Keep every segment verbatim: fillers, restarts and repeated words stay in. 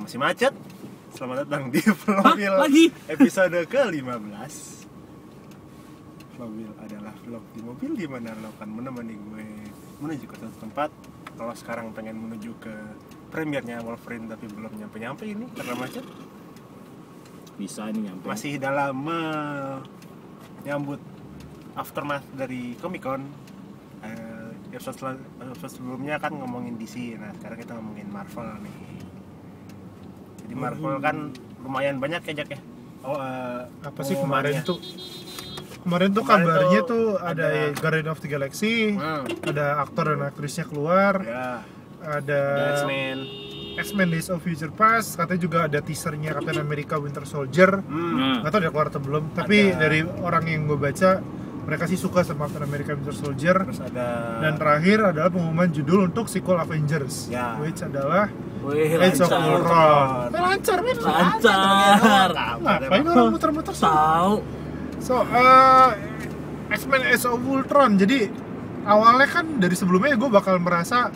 masih macet. Selamat datang di Vlogville episode ke lima belas. Vlogville adalah vlog di mobil di mana lo akan menemani gue menuju ke satu tempat. Kalau sekarang pengen menuju ke premiernya Wolverine tapi belum nyampe-nyampe ini karena macet. Bisa ini nyampe. Masih dalam menyambut aftermath dari Comic Con. Uh, episode, episode sebelumnya kan ngomongin D C, nah sekarang kita ngomongin Marvel nih. Di Marvel kan lumayan banyak ya, Jack ya. Oh, uh, apa sih kemarin tuh? Kemarin tuh kemarin kabarnya tuh ada, ada Guardians of the Galaxy, hmm. ada aktor dan aktrisnya keluar, ya. Ada X-Men, X-Men Days of Future Past, katanya juga ada teasernya Captain America Winter Soldier. Hmm. Gak tau udah keluar atau belum, tapi ada. Dari orang yang gue baca mereka sih suka sama Captain America Winter Soldier. Terus ada... dan terakhir adalah pengumuman judul untuk sequel Avengers, ya. Which adalah Age of Ultron. Lancar, men. Lancar. Ngapain orang muter-muter sih? Tahu. So, uh, X-Men Age of Ultron. Jadi awalnya kan dari sebelumnya gue bakal merasa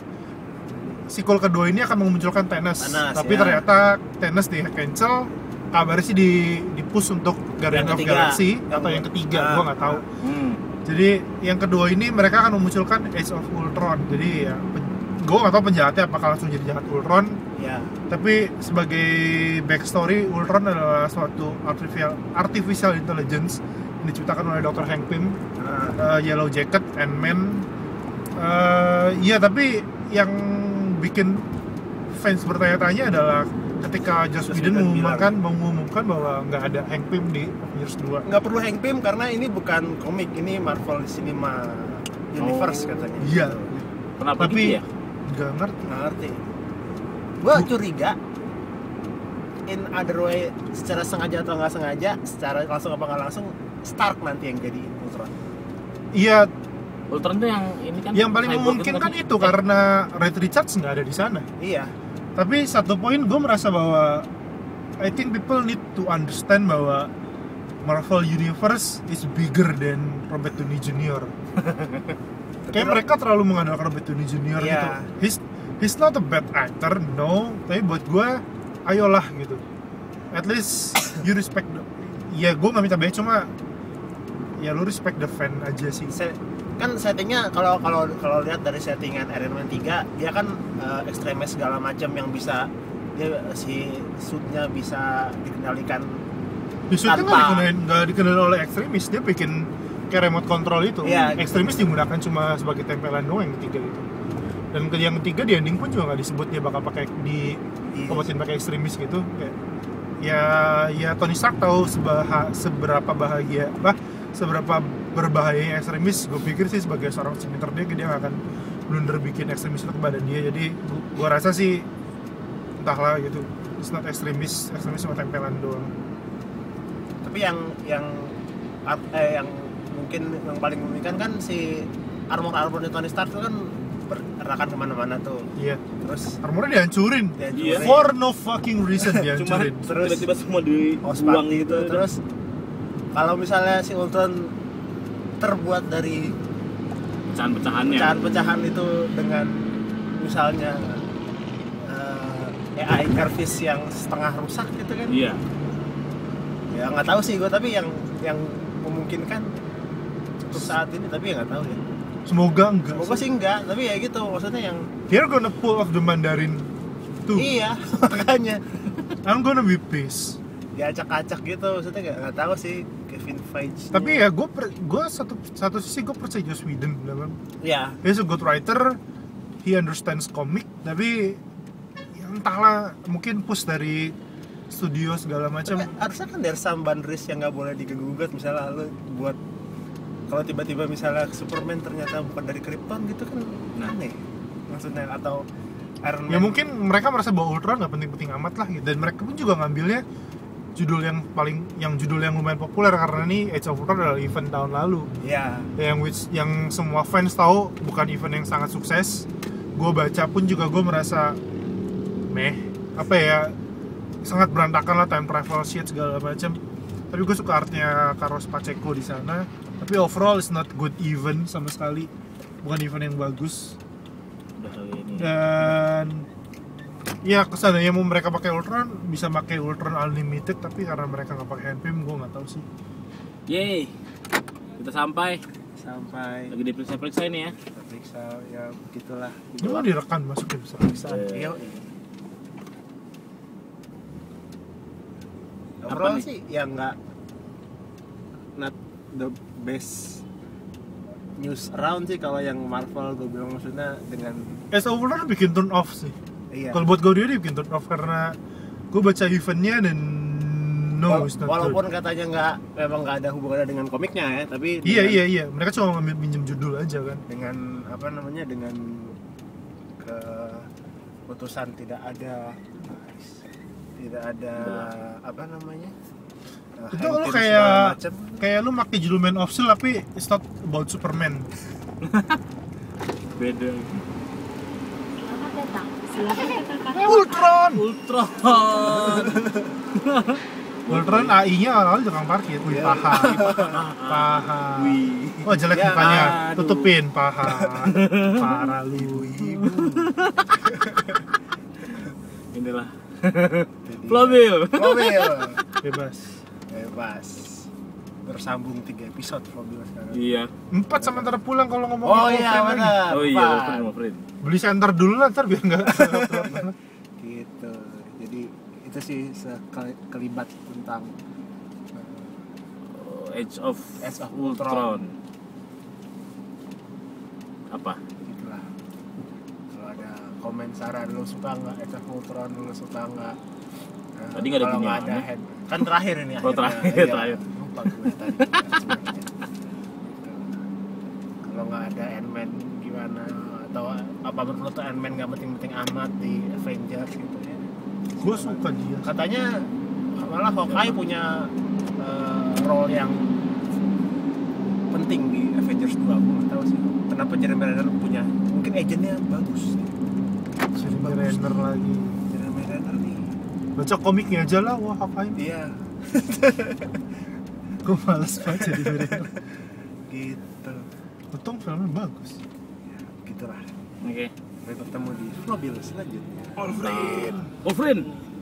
sequel kedua ini akan memunculkan Thanos. Thanos tapi ya. Ternyata Thanos di cancel. Kabarnya sih di di-push untuk Guardians of Galaxy atau yang ketiga, gue nggak tahu. Hmm. Jadi yang kedua ini mereka akan memunculkan Age of Ultron. Jadi ya. Gue gak tau penjahatnya apakah langsung jadi jahat Ultron ya. Tapi sebagai backstory, Ultron adalah suatu artificial, artificial intelligence yang diciptakan oleh dokter Hank Pym, uh, Yellow Jacket, Ant-Man. uh, Iya, tapi yang bikin fans bertanya-tanya adalah ketika Joss Whedon mengumumkan, mengumumkan bahwa nggak ada Hank Pym di Avengers dua. Nggak perlu Hank Pym karena ini bukan komik, ini Marvel Cinema Universe oh. katanya. Iya. Kenapa tapi, gitu ya? Gak ngerti. Gak ngerti. Gua curiga in other way, secara sengaja atau nggak sengaja, secara langsung apa nggak langsung, Stark nanti yang jadi Ultron. Iya. Ultron tuh yang ini kan. Yang paling memungkinkan itu, itu karena Reed Richards nggak ada di sana. Iya. Tapi satu poin gue merasa bahwa I think people need to understand bahwa Marvel Universe is bigger than Robert Downey Junior Kayak mereka terlalu mengandalkan Robert Downey Junior yeah. gitu. He's, he's not a bad actor, no. Tapi buat gue, ayolah gitu. At least you respect the... Ya gue gak minta banyak, cuma ya lu respect the fan aja sih. Se kan settingnya, kalau kalau kalau lihat dari settingan Iron Man tiga, dia kan uh, ekstremis segala macam yang bisa dia, si suitnya bisa dikendalikan. Ya, suitnya gak dikendalikan oleh ekstremis, dia bikin kayak remote control itu, ya, ekstremis gitu. Digunakan cuma sebagai tempelan doang yang ketiga itu. Dan yang ketiga di ending pun juga nggak disebut dia bakal pakai di obatin pakai ekstremis gitu. Kayak, ya, ya Tony Stark tahu sebaha, seberapa bahagia, bah, seberapa berbahaya ekstremis. Gue pikir sih sebagai seorang senior dia, dia nggak akan blunder bikin ekstremis itu ke badan dia. Jadi gue rasa sih entahlah gitu. It's not ekstremis, ekstremis cuma tempelan doang. Tapi yang yang eh, yang mungkin yang paling memungkinkan kan si armor-armor di Tony Stark itu kan bergerakan kemana-mana tuh. Iya. Terus armornya dihancurin. dihancurin. Yeah. For no fucking reason dihancurin. Cuma terus tiba-tiba semua dibuang gitu. Itu, terus kalau misalnya si Ultron terbuat dari pecahan-pecahannya. Pecahan-pecahan itu dengan misalnya uh, A I Jarvis yang setengah rusak gitu kan? Iya. Yeah. Ya nggak tahu sih gue, tapi yang yang memungkinkan untuk saat ini, tapi ya nggak tahu ya. Semoga enggak. Semoga sih enggak, tapi ya gitu maksudnya yang. They're gonna pull off the Mandarin tuh. Iya, makanya. I'm gonna be pissed. Diacak-acak gitu, maksudnya nggak nggak tahu sih Kevin Feige. Tapi ya gue gue satu satu sisi gue percaya Joss Whedon, benar. Iya. He's a good writer, he understands comic, tapi ya entahlah mungkin push dari studio segala macam. Harusnya kan there's some boundaries yang nggak boleh diganggu-gugat, misalnya lo buat kalau tiba-tiba misalnya Superman ternyata bukan dari Krypton gitu kan aneh maksudnya, atau Iron Man. Ya mungkin mereka merasa bahwa Ultron nggak penting-penting amat lah gitu. Dan mereka pun juga ngambilnya judul yang paling yang judul yang lumayan populer karena ini Age of Ultron adalah event tahun lalu ya. Yang which yang semua fans tahu bukan event yang sangat sukses. Gue baca pun juga gue merasa meh apa ya, sangat berantakan lah, time travel shit segala macam. Tapi gue suka artnya Carlos Paceco di sana. Tapi overall it's not good event sama sekali. Bukan event yang bagus. Dan ya kesannya mau mereka pakai Ultron, bisa pakai Ultron Unlimited, tapi karena mereka nggak pakai Hank Pym, gue nggak tahu sih. Yeay, kita sampai. Sampai. Lagi diperiksa-periksa ini ya. Periksa, ya begitulah. Ini mau direkam masukin periksa. Iya. Apa sih? Ya nggak, not the best news around sih kalau yang Marvel, gue bilang, maksudnya dengan Age of Ultron bikin turn off sih. Iya. Kalau buat gue dia bikin turn off karena gue baca eventnya dan no, Wala- walaupun good. Katanya nggak, memang nggak ada hubungannya dengan komiknya ya, tapi iya iya iya, mereka cuma ngambil minjem judul aja kan. Dengan apa namanya, dengan keputusan tidak ada tidak ada nah. apa namanya. Nah, itu lo kayak kayak lu pakai judul Man of Steel tapi it's not about Superman. Beda. Selamat datang. Selamat datang. Ultron. Ultron. Ultron A I-nya awal tukang parkir. Wih, paha. Paha. Wih. Oh, jelek mukanya. Ya, tutupin paha. Parah lu. Inilah. Flobil. Flobil. Bebas. Bebas, bersambung tiga episode mobil sekarang. Iya. Empat sama ntar pulang kalau ngomong. Oh iya benar. Oh iya Wolverine. Beli center dulu lah ntar biar nggak. Gitu. Jadi itu sih sekelibat tentang uh, Age of, Age of Ultron. Ultron. Apa? Itulah. Kalau ada komen saran, lu suka nggak Age of Ultron, lu suka nggak? Nah, tadi nggak ada gunanya. Kan terakhir ini. Oh, terakhir, ya, terakhir. Lupa gue tadi. Kalau nggak ada Ant-Man gimana? Atau apa menurut tuh Ant-Man nggak penting-penting amat di Avengers gitu ya? Gue suka dia. Katanya malah Hawkeye punya uh, role yang penting di Avengers dua. Aku nggak tahu sih kenapa Jeremy Renner punya. Mungkin agentnya bagus. Jeremy Renner lagi. Jeremy Renner nih. Baca komiknya aja lah, wah apa ini? Iya. Gue malas banget jadi mereka. Gitu. Untung filmnya bagus. Ya, gitulah. Oke. Okay. Sampai ketemu di mobil selanjutnya. Wolverine. Wolverine.